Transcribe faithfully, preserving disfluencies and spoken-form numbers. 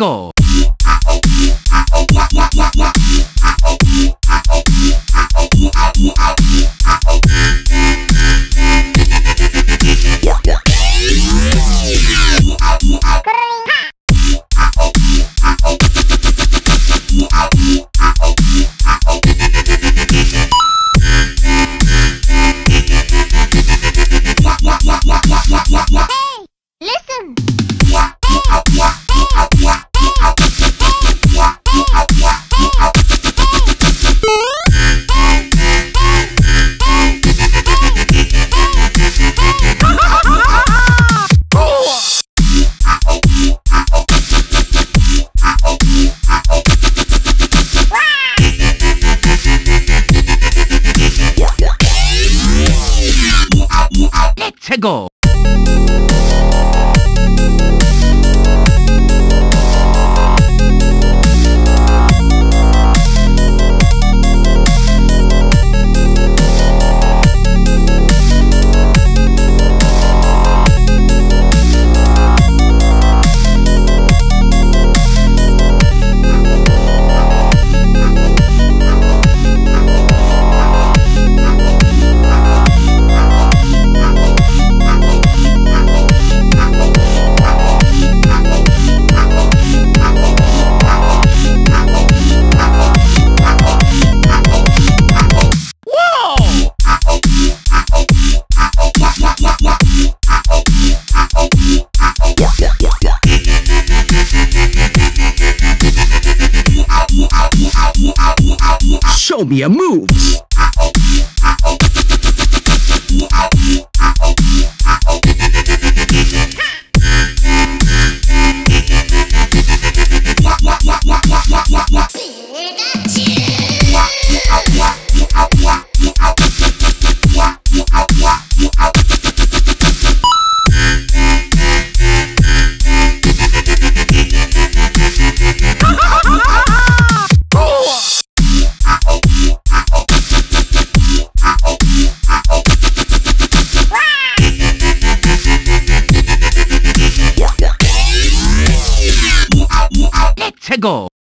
go! Go! Show me a move! Go!